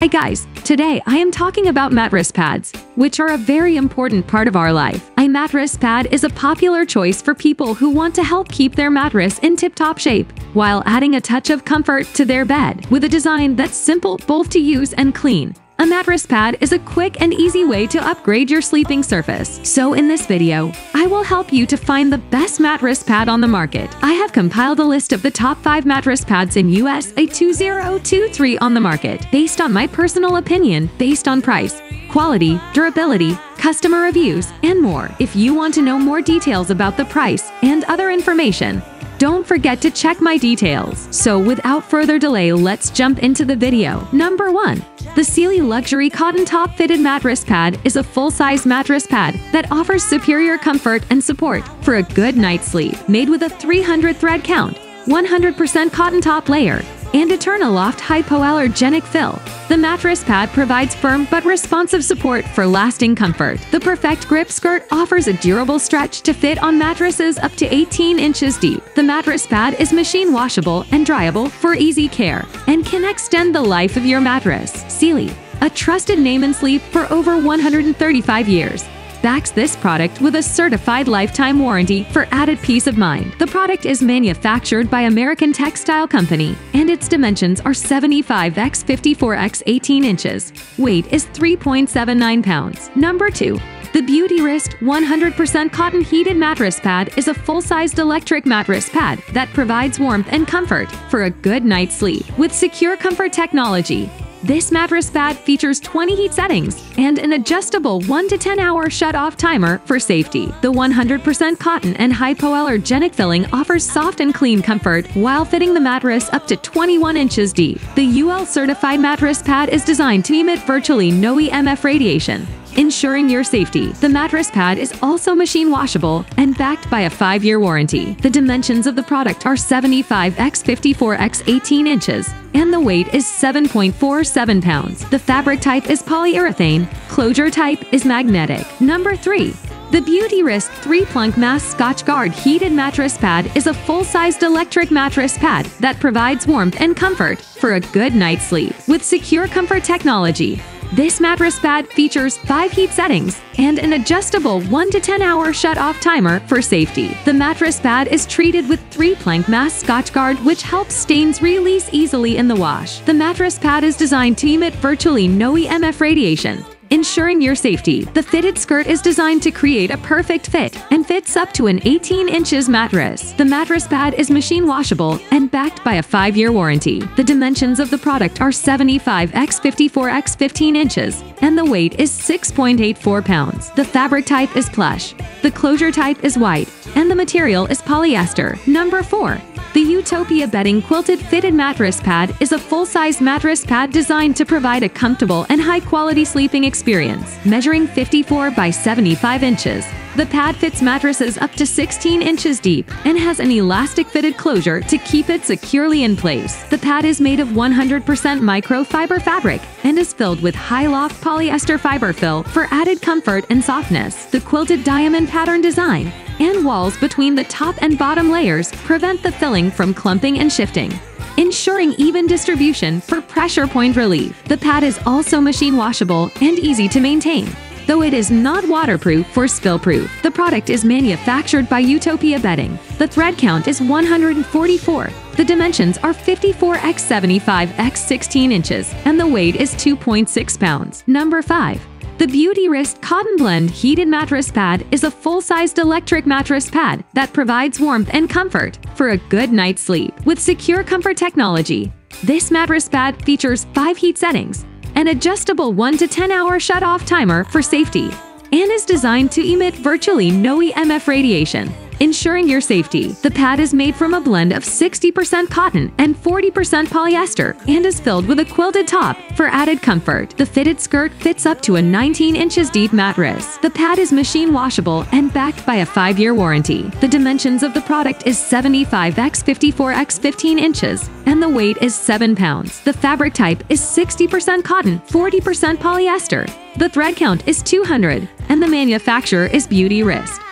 Hi guys, today I am talking about mattress pads, which are a very important part of our life. A mattress pad is a popular choice for people who want to help keep their mattress in tip-top shape, while adding a touch of comfort to their bed. With a design that's simple both to use and clean, a mattress pad is a quick and easy way to upgrade your sleeping surface. So in this video, I will help you to find the best mattress pad on the market. I have compiled a list of the top 5 mattress pads in USA 2023 on the market, based on my personal opinion, based on price, quality, durability, customer reviews, and more. If you want to know more details about the price and other information, don't forget to check my details. So without further delay, let's jump into the video. Number 1. The Sealy Luxury Cotton Top Fitted Mattress Pad is a full-size mattress pad that offers superior comfort and support for a good night's sleep. Made with a 300 thread count, 100% cotton top layer, and Eternaloft hypoallergenic fill, the mattress pad provides firm but responsive support for lasting comfort. The Perfect Grip Skirt offers a durable stretch to fit on mattresses up to 18 inches deep. The mattress pad is machine washable and dryable for easy care, and can extend the life of your mattress. Sealy, a trusted name in sleep for over 135 years, backs this product with a certified lifetime warranty for added peace of mind. The product is manufactured by American Textile Company, and its dimensions are 75x54x18 inches. Weight is 3.79 pounds. Number 2. The Beautyrest 100% Cotton Heated Mattress Pad is a full-sized electric mattress pad that provides warmth and comfort for a good night's sleep. With secure comfort technology, this mattress pad features 20 heat settings and an adjustable 1 to 10 hour shut-off timer for safety. The 100% cotton and hypoallergenic filling offers soft and clean comfort while fitting the mattress up to 21 inches deep. The UL certified mattress pad is designed to emit virtually no EMF radiation, ensuring your safety. The mattress pad is also machine washable and backed by a 5-year warranty. The dimensions of the product are 75x54x18 inches, and the weight is 7.47 pounds. The fabric type is polyurethane, closure type is magnetic. Number 3. The Beautyrest 3-Plunk Mass Scotchgard Heated Mattress Pad is a full-sized electric mattress pad that provides warmth and comfort for a good night's sleep. With secure comfort technology, this mattress pad features 5 heat settings and an adjustable 1 to 10 hour shut-off timer for safety. The mattress pad is treated with 3-Plank Mass Scotchgard, which helps stains release easily in the wash. The mattress pad is designed to emit virtually no EMF radiation, ensuring your safety. The fitted skirt is designed to create a perfect fit and fits up to an 18 inches mattress. The mattress pad is machine washable and backed by a 5-year warranty. The dimensions of the product are 75x54x15 inches, and the weight is 6.84 pounds. The fabric type is plush, the closure type is white, and the material is polyester. Number 4. The Utopia Bedding Quilted Fitted Mattress Pad is a full-size mattress pad designed to provide a comfortable and high-quality sleeping experience. Measuring 54 by 75 inches, the pad fits mattresses up to 16 inches deep and has an elastic fitted closure to keep it securely in place. The pad is made of 100% microfiber fabric and is filled with high-loft polyester fiber fill for added comfort and softness. The quilted diamond pattern design and walls between the top and bottom layers prevent the filling from clumping and shifting, ensuring even distribution for pressure point relief. The pad is also machine washable and easy to maintain, though it is not waterproof or spill-proof. The product is manufactured by Utopia Bedding. The thread count is 144. The dimensions are 54x75x16 inches, and the weight is 2.6 pounds. Number 5. The Beautyrest Cotton Blend Heated Mattress Pad is a full-sized electric mattress pad that provides warmth and comfort for a good night's sleep. With secure comfort technology, this mattress pad features 5 heat settings, an adjustable 1 to 10 hour shut-off timer for safety, and is designed to emit virtually no EMF radiation, ensuring your safety. The pad is made from a blend of 60% cotton and 40% polyester and is filled with a quilted top for added comfort. The fitted skirt fits up to a 19 inches deep mattress. The pad is machine washable and backed by a 5-year warranty. The dimensions of the product is 75x54x15 inches, and the weight is 7 pounds. The fabric type is 60% cotton, 40% polyester. The thread count is 200, and the manufacturer is Beautyrest.